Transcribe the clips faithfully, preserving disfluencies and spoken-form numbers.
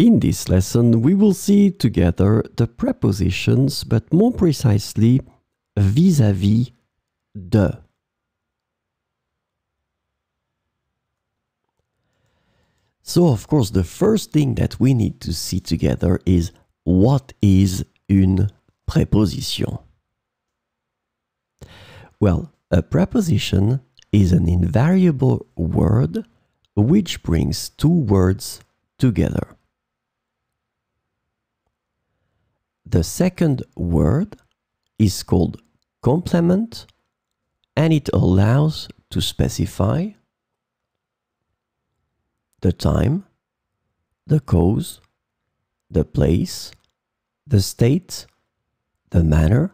In this lesson, we will see together the prepositions, but more precisely, vis-à-vis de. So, of course, the first thing that we need to see together is what is une préposition? Well, a preposition is an invariable word which brings two words together. The second word is called complement, and it allows to specify the time, the cause, the place, the state, the manner,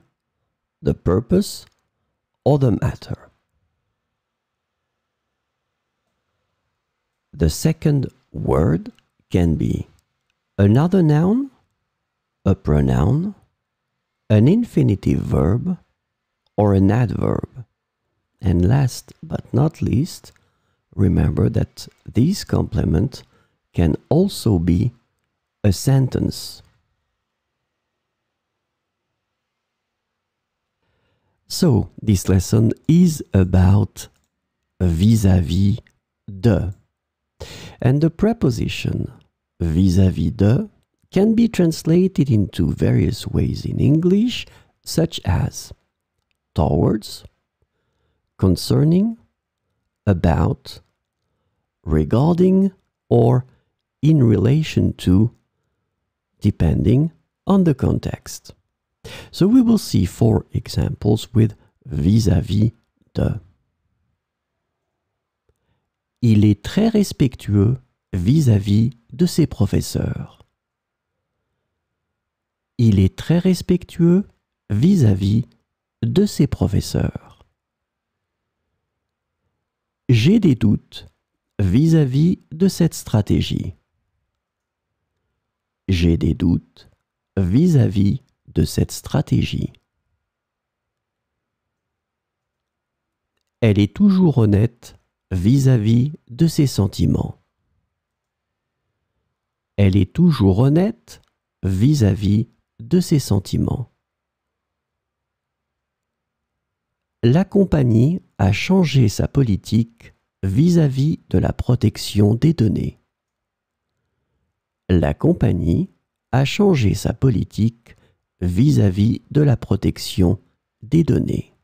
the purpose, or the matter. The second word can be another noun, a pronoun, an infinitive verb, or an adverb. And last but not least, remember that this complement can also be a sentence. So, this lesson is about vis-à-vis de. And the preposition vis-à-vis de can be translated into various ways in English, such as towards, concerning, about, regarding, or in relation to, depending on the context. So we will see four examples with vis-à-vis de. Il est très respectueux vis-à-vis de ses professeurs. Il est très respectueux vis-à-vis de ses professeurs. J'ai des doutes vis-à-vis de cette stratégie. J'ai des doutes vis-à-vis de cette stratégie. Elle est toujours honnête vis-à-vis de ses sentiments. Elle est toujours honnête vis-à-vis de ses sentiments. La compagnie a changé sa politique vis-à-vis de la protection des données. La compagnie a changé sa politique vis-à-vis de la protection des données.